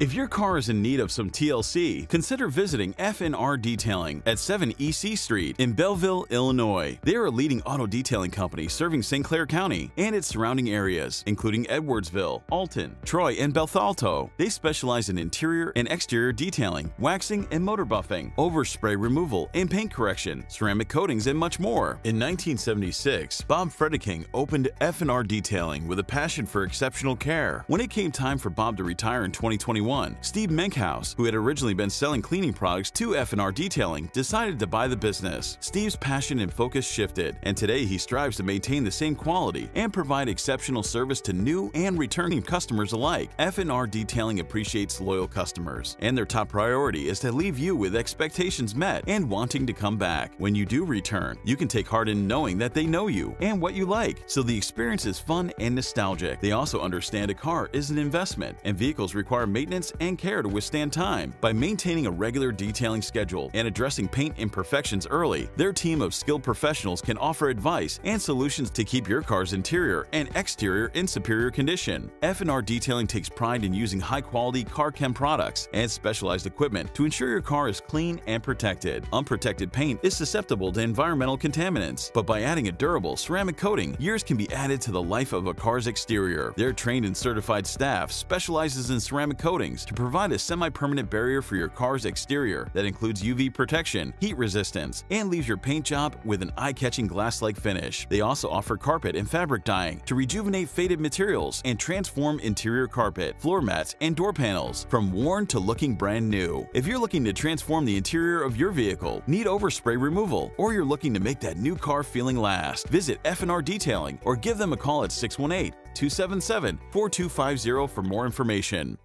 If your car is in need of some TLC, consider visiting F&R Detailing at 7 EC Street in Belleville, Illinois. They are a leading auto detailing company serving St. Clair County and its surrounding areas, including Edwardsville, Alton, Troy, and Bethalto. They specialize in interior and exterior detailing, waxing and motor buffing, overspray removal and paint correction, ceramic coatings, and much more. In 1976, Bob Fredeking opened F&R Detailing with a passion for exceptional care. When it came time for Bob to retire in 2021, Steve Menkhouse, who had originally been selling cleaning products to F&R Detailing, decided to buy the business. Steve's passion and focus shifted, and today he strives to maintain the same quality and provide exceptional service to new and returning customers alike. F&R Detailing appreciates loyal customers, and their top priority is to leave you with expectations met and wanting to come back. When you do return, you can take heart in knowing that they know you and what you like, so the experience is fun and nostalgic. They also understand a car is an investment, and vehicles require maintenance and care to withstand time. By maintaining a regular detailing schedule and addressing paint imperfections early, their team of skilled professionals can offer advice and solutions to keep your car's interior and exterior in superior condition. F&R Detailing takes pride in using high-quality car chem products and specialized equipment to ensure your car is clean and protected. Unprotected paint is susceptible to environmental contaminants, but by adding a durable ceramic coating, years can be added to the life of a car's exterior. Their trained and certified staff specializes in ceramic coating to provide a semi-permanent barrier for your car's exterior that includes UV protection, heat resistance, and leaves your paint job with an eye-catching glass-like finish. They also offer carpet and fabric dyeing to rejuvenate faded materials and transform interior carpet, floor mats, and door panels from worn to looking brand new. If you're looking to transform the interior of your vehicle, need overspray removal, or you're looking to make that new car feeling last, visit F&R Detailing or give them a call at 618-277-4250 for more information.